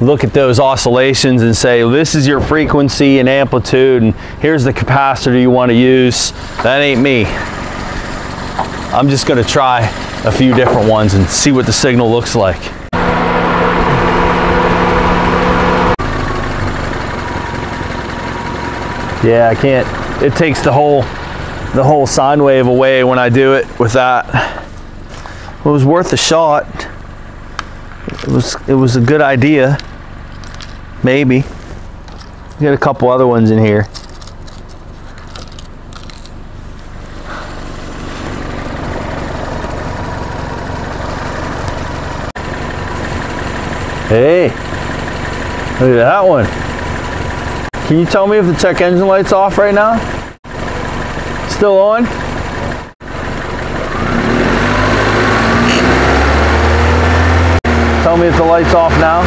look at those oscillations and say, this is your frequency and amplitude, and here's the capacitor you want to use. That ain't me. I'm just going to try a few different ones and see what the signal looks like. Yeah, I can't. It takes the whole sine wave away when I do it with that. It was worth a shot. It was a good idea. Maybe. We got a couple other ones in here. Hey, look at that one. Can you tell me if the check engine light's off right now? Still on? Tell me if the light's off now.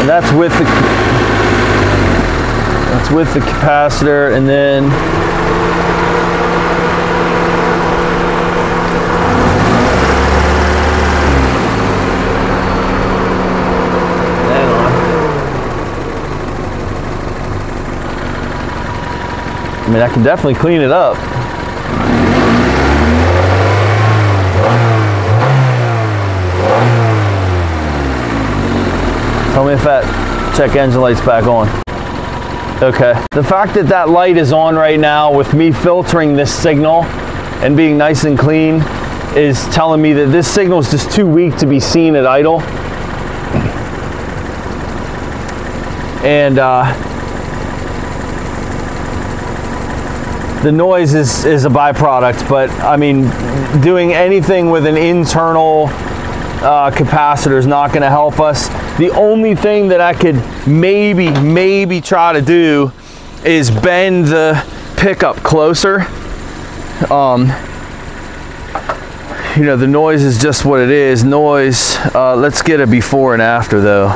And that's with the capacitor, and then I mean, I can definitely clean it up. Tell me if that check engine light's back on. Okay. The fact that that light is on right now with me filtering this signal and being nice and clean is telling me that this signal is just too weak to be seen at idle. And the noise is a byproduct, but I mean, doing anything with an internal capacitor is not gonna help us. The only thing that I could maybe try to do is bend the pickup closer. You know, the noise is just what it is, noise. Let's get a before and after though.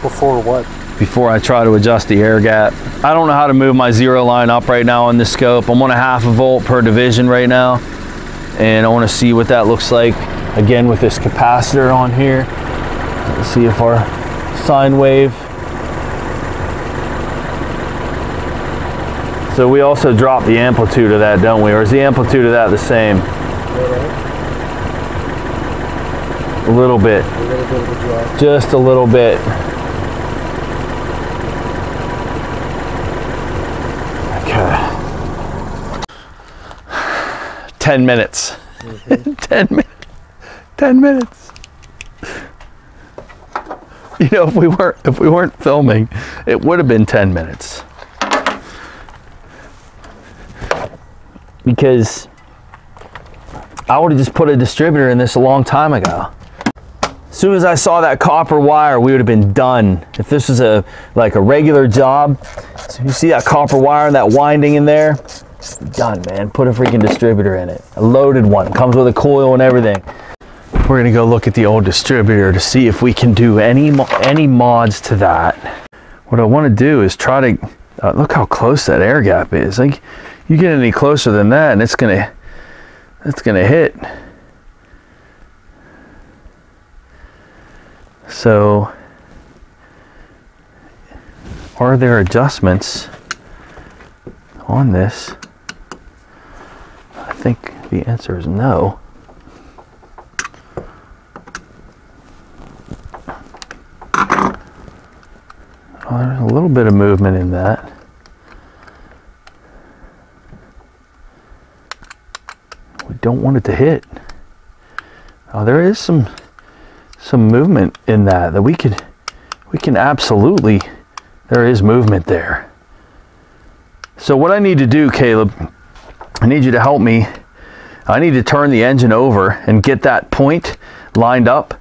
Before what? Before I try to adjust the air gap. I don't know how to move my zero line up right now on this scope. I'm on a 1/2 volt per division right now, and I want to see what that looks like again with this capacitor on here. Let's see if our sine wave. So we also drop the amplitude of that, don't we? Or is the amplitude of that the same? A little bit. A little bit of a drop. Just a little bit. Okay. 10 minutes. Mm-hmm. 10 minutes. You know, if we weren't filming, it would have been 10 minutes. Because I would have just put a distributor in this a long time ago. As soon as I saw that copper wire, we would have been done. If this was a like a regular job, so you see that copper wire and that winding in there, done, man. Put a freaking distributor in it. A loaded one, comes with a coil and everything. We're gonna go look at the old distributor to see if we can do any mods to that. What I wanna do is try to, look how close that air gap is. Like, you get any closer than that and it's gonna hit. So, are there adjustments on this? I think the answer is no. Oh, there's a little bit of movement in that. We don't want it to hit. Oh, there is some movement in that we can absolutely, there is movement there. So what I need to do, Caleb, I need you to help me. I need to turn the engine over and get that point lined up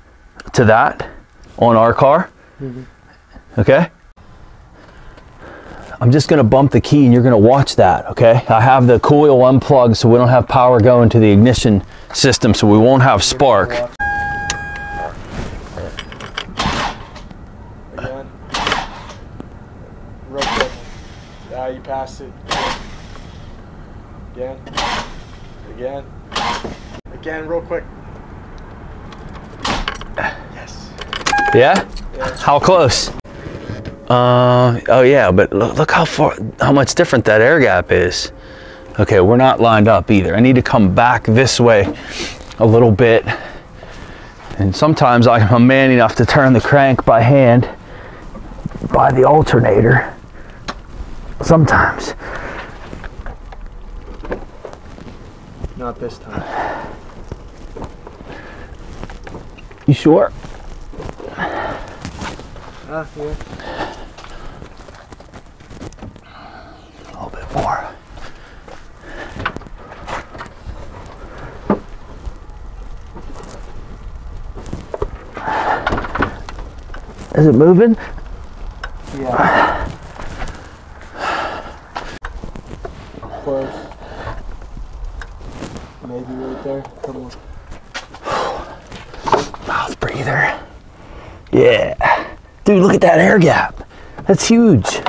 to that on our car. Mm-hmm. Okay? I'm just gonna bump the key and you're gonna watch that, okay? I have the coil unplugged so we don't have power going to the ignition system, so we won't have spark. Real quick. Ah, you passed it. Again. Again. Again, real quick. Yes. Yeah? Yeah. How close? Oh yeah, but look how far, how much different that air gap is. Okay, we're not lined up either. I need to come back this way a little bit. And sometimes I'm man enough to turn the crank by hand by the alternator. Sometimes. Not this time. You sure? Yeah. A little bit more. Is it moving? Yeah. Close. Maybe right there. Come on. Mouth breather. Yeah. Dude, look at that air gap. That's huge.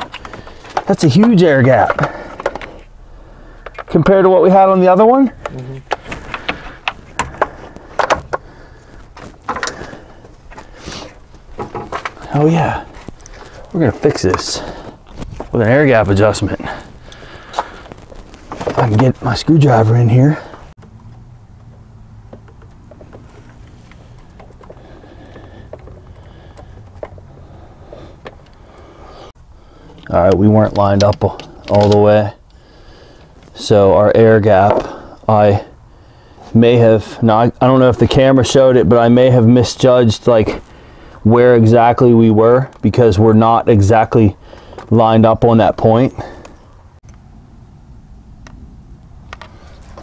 That's a huge air gap compared to what we had on the other one. Mm-hmm. Oh yeah, we're gonna fix this with an air gap adjustment. If I can get my screwdriver in here. All right, we weren't lined up all the way. So our air gap, I may have, now I don't know if the camera showed it, but I may have misjudged like where exactly we were because we're not exactly lined up on that point.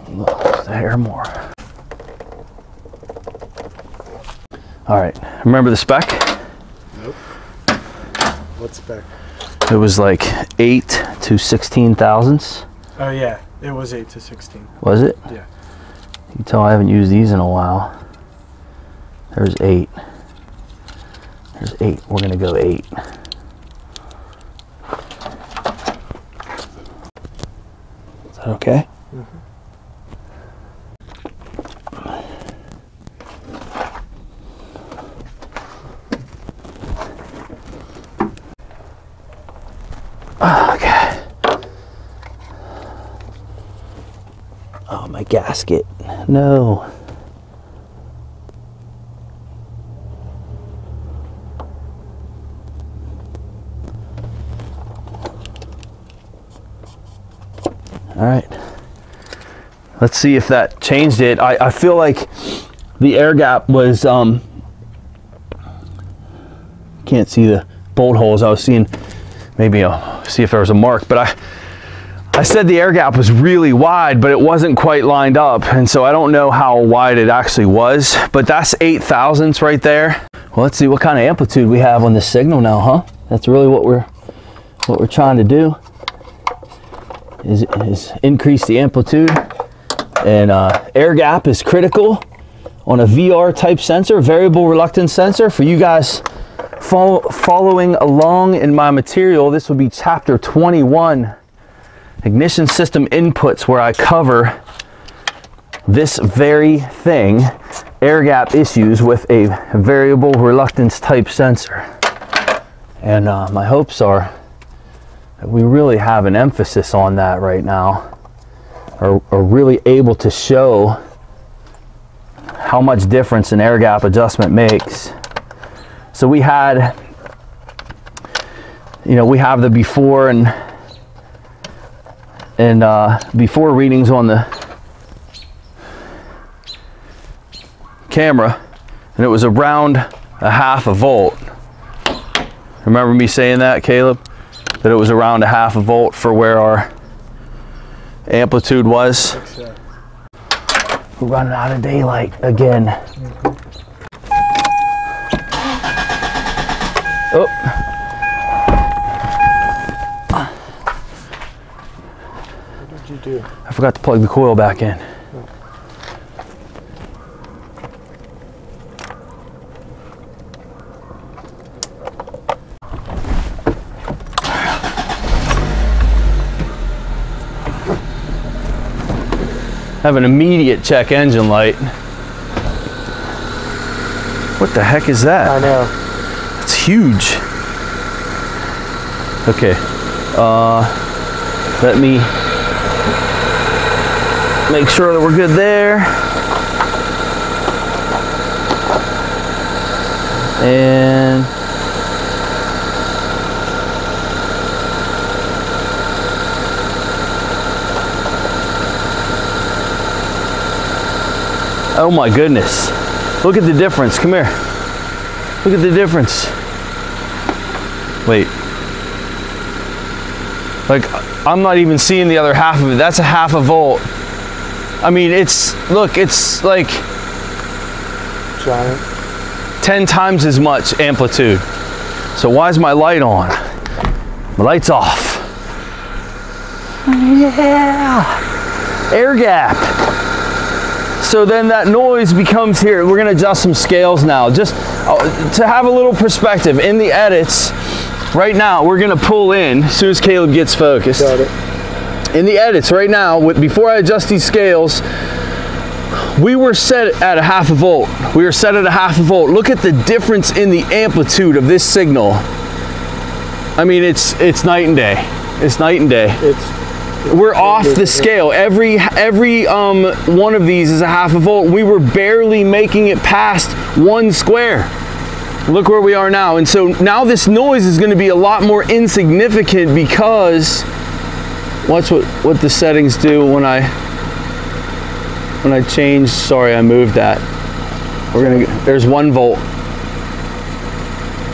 Look there more. All right, remember the spec? Nope. What spec? It was like 8 to 16 thousandths. Oh yeah, it was 8 to 16. Was it? Yeah. You can tell I haven't used these in a while. There's 8. There's 8. We're gonna go 8. Is that okay? Mm-hmm. Gasket. No. All right. Let's see if that changed it. I feel like the air gap was, can't see the bolt holes. I was seeing, maybe I'll see if there was a mark, but I said the air gap was really wide, but it wasn't quite lined up. And so I don't know how wide it actually was, but that's 8 thousandths right there. Well, let's see what kind of amplitude we have on this signal now, huh? That's really what we're trying to do is increase the amplitude. And air gap is critical on a VR type sensor, variable reluctance sensor. For you guys following along in my material, this would be chapter 21. Ignition system inputs, where I cover this very thing, air gap issues with a variable reluctance type sensor. And my hopes are that we really have an emphasis on that right now, or are really able to show how much difference an air gap adjustment makes. So we had, you know, we have the before and before readings on the camera, and it was around 1/2 a volt. Remember me saying that, Caleb? That it was around 1/2 a volt for where our amplitude was. We're running out of daylight again. Oh. What did you do? I forgot to plug the coil back in. Have an immediate check engine light. What the heck is that? I know. It's huge. Okay. Let me make sure that we're good there. And oh my goodness. Look at the difference. Come here. Look at the difference. Wait. Like, I'm not even seeing the other half of it. That's a half a volt. I mean, it's, look, it's like giant. 10 times as much amplitude. So why is my light on? My light's off. Yeah. Air gap. So then that noise becomes here. We're gonna adjust some scales now. Just to have a little perspective, in the edits, right now, we're gonna pull in, as soon as Caleb gets focused. Got it. In the edits right now, before I adjust these scales, we were set at a half a volt. We were set at a half a volt. Look at the difference in the amplitude of this signal. I mean, it's night and day. It's night and day. We're off the scale. Every one of these is a half a volt. We were barely making it past one square. Look where we are now. And so now this noise is going to be a lot more insignificant because watch what the settings do when I change. Sorry, I moved that. There's 1 volt.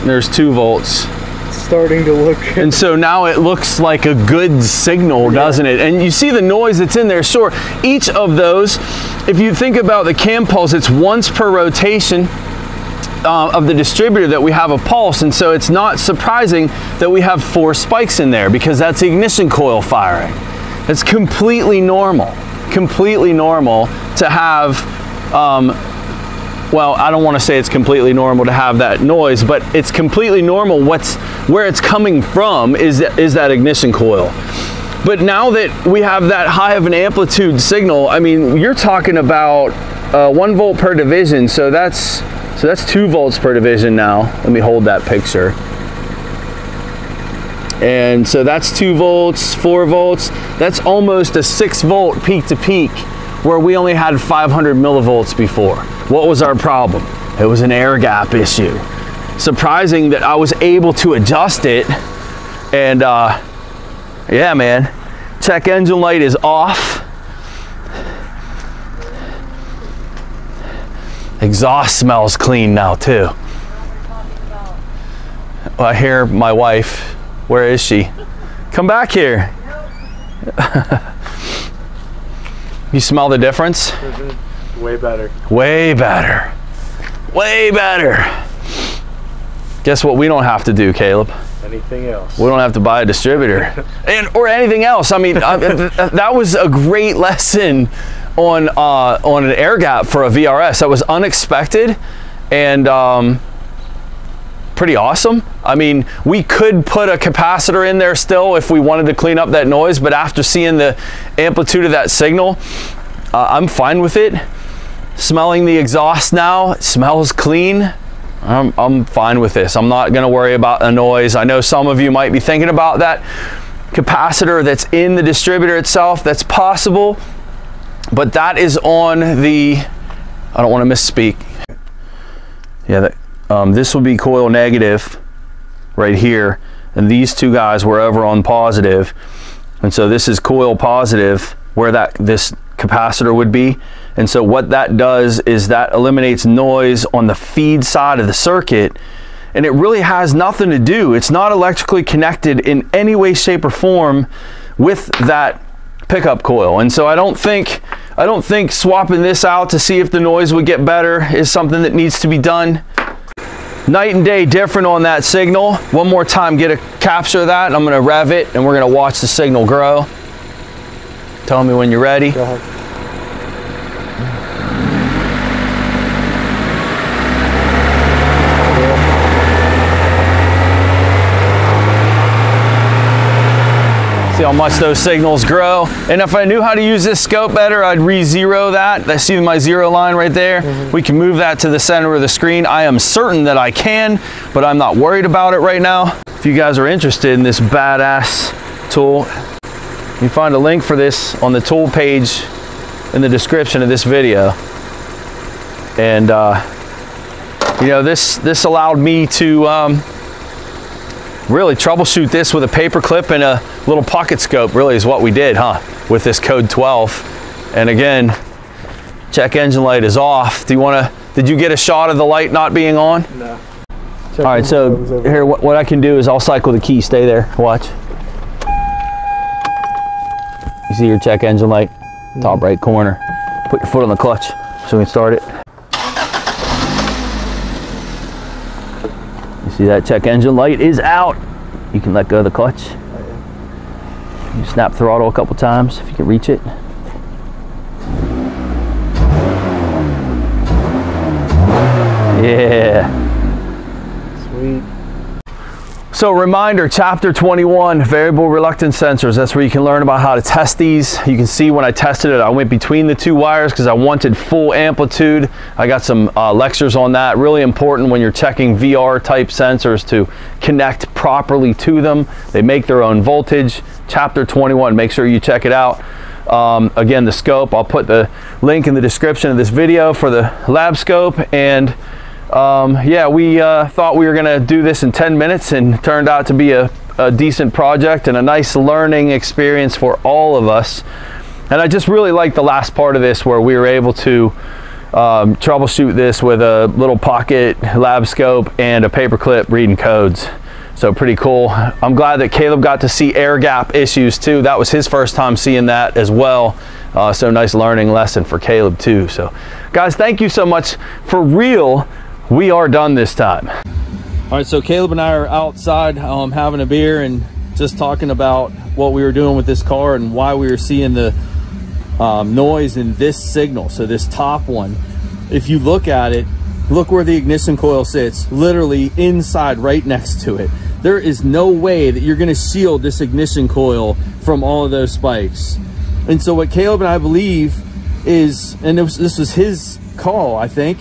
There's 2 volts. Starting to look. And so now it looks like a good signal, doesn't it? And you see the noise that's in there. Sure, each of those, if you think about the cam pulse, it's once per rotation of the distributor that we have a pulse. And so it's not surprising that we have 4 spikes in there because that's the ignition coil firing. It's completely normal to have well, I don't want to say it's completely normal to have that noise, but it's completely normal. Where it's coming from is that ignition coil. But now that we have that high of an amplitude signal, I mean, you're talking about 1 volt per division, so that's 2 volts per division now. Let me hold that picture. And so that's 2 volts, 4 volts. That's almost a 6 volt peak to peak, where we only had 500 millivolts before. What was our problem? It was an air gap issue. Surprising that I was able to adjust it. And yeah, man, check engine light is off. Exhaust smells clean now too. Well, I hear my wife. Where is she? Come back here. You smell the difference? Mm-hmm. Way better. Way better. Way better. Guess what we don't have to do, Caleb? Anything else. We don't have to buy a distributor. or anything else. I mean, that was a great lesson on an air gap for a VRS. That was unexpected and pretty awesome. I mean, we could put a capacitor in there still if we wanted to clean up that noise, but after seeing the amplitude of that signal, I'm fine with it. Smelling the exhaust now, it smells clean. I'm fine with this. I'm not gonna worry about the noise. I know some of you might be thinking about that capacitor that's in the distributor itself. That's possible, but that is on the, I don't wanna misspeak. Yeah, that, this will be coil negative right here, and these two guys were over on positive, and so this is coil positive where this capacitor would be. And so what that does is that eliminates noise on the feed side of the circuit, and it really has nothing to do. It's not electrically connected in any way, shape, or form with that pickup coil. And so I don't think swapping this out to see if the noise would get better is something that needs to be done. Night and day different on that signal. One more time, get a capture of that. I'm gonna rev it and we're gonna watch the signal grow. Tell me when you're ready. Go ahead. See how much those signals grow. And if I knew how to use this scope better, I'd re-zero that. I see my zero line right there. We can move that to the center of the screen. I am certain that I can, but I'm not worried about it right now. If you guys are interested in this badass tool, you find a link for this on the tool page in the description of this video. And you know, this allowed me to really troubleshoot this with a paper clip and a little pocket scope, really is what we did, huh? With this code 12. And again, check engine light is off. Do you wanna, did you get a shot of the light not being on? No. Check. All right, so here, what I can do is I'll cycle the key, stay there, watch. You see your check engine light, top right corner. Put your foot on the clutch so we can start it. See that check engine light is out. You can let go of the clutch. You snap throttle a couple times if you can reach it. Yeah. Sweet. So reminder, chapter 21, variable reluctance sensors. That's where you can learn about how to test these. You can see when I tested it, I went between the two wires because I wanted full amplitude. I got some lectures on that. Really important when you're checking VR type sensors to connect properly to them. They make their own voltage. Chapter 21, make sure you check it out. Again, the scope, I'll put the link in the description of this video for the LabScope. And yeah, we thought we were gonna do this in 10 minutes and turned out to be a decent project and a nice learning experience for all of us. And I just really like the last part of this where we were able to troubleshoot this with a little pocket lab scope and a paperclip reading codes. So pretty cool. I'm glad that Caleb got to see air gap issues too. That was his first time seeing that as well. So nice learning lesson for Caleb too. So guys, thank you so much. For real, we are done this time. All right, so Caleb and I are outside having a beer and just talking about what we were doing with this car and why we were seeing the noise in this signal. So this top one, if you look at it, look where the ignition coil sits, literally inside right next to it. There is no way that you're gonna shield this ignition coil from all of those spikes. And so what Caleb and I believe is, and this was his call, I think,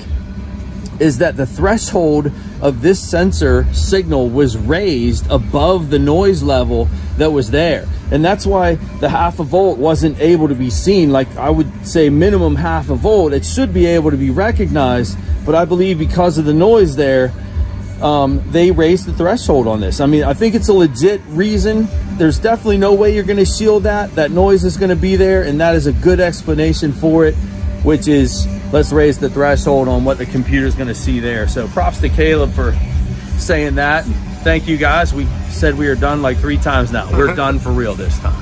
is that the threshold of this sensor signal was raised above the noise level that was there. And that's why the half a volt wasn't able to be seen. Like I would say minimum half a volt, it should be able to be recognized, but I believe because of the noise there, they raised the threshold on this. I mean, I think it's a legit reason. There's definitely no way you're gonna shield that. That noise is gonna be there, and that is a good explanation for it, which is, let's raise the threshold on what the computer's gonna see there. So props to Caleb for saying that. Thank you guys. We said we are done like 3 times now. We're done for real this time.